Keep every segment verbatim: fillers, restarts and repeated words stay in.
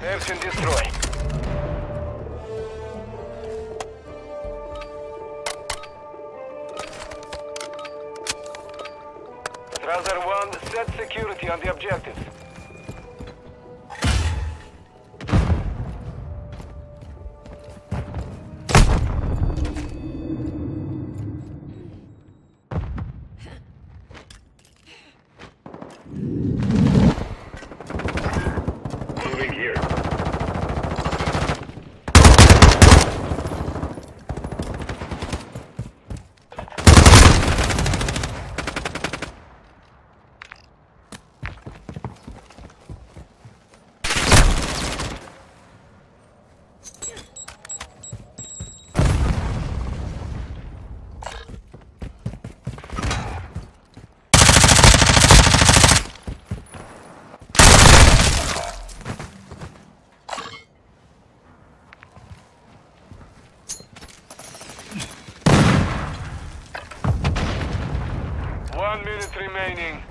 Search and destroy. Brother one, set security on the objectives. One minute remaining.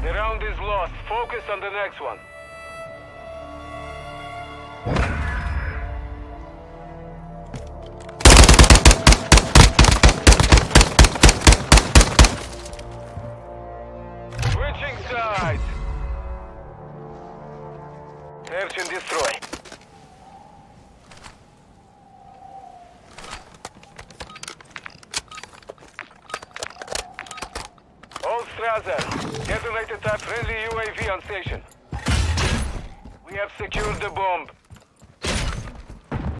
The round is lost. Focus on the next one. Switching sides. Search and destroy. All Strasser, detonated a friendly U A V on station. We have secured the bomb.